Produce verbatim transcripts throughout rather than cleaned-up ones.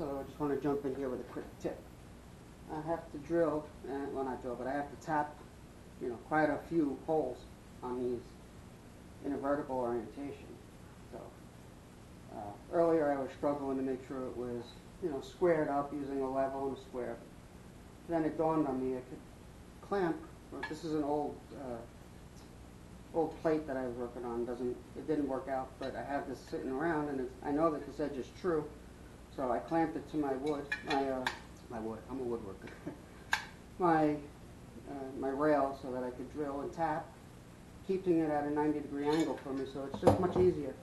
so I just want to jump in here with a quick tip. I have to drill, and well not drill, but I have to tap, you know, quite a few holes on these in a vertical orientation. So uh, earlier I was struggling to make sure it was, you know, squared up using a level and a square. Then it dawned on me I could clamp. Or this is an old uh, old plate that I was working on. Doesn't it didn't work out, but I have this sitting around, and it's, I know that this edge is true, so I clamped it to my wood. My uh, my wood. I'm a woodworker. my uh, my rail, so that I could drill and tap, keeping it at a ninety degree angle for me, so it's just much easier.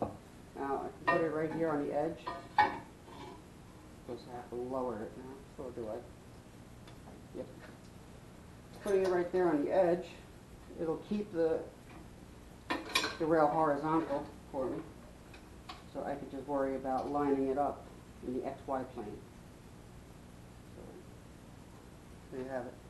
Now I can put it right here on the edge. Of course, I have to lower it now. So do I. Yep. Putting it right there on the edge, it'll keep the the rail horizontal for me, so I can just worry about lining it up in the X Y plane. So there you have it.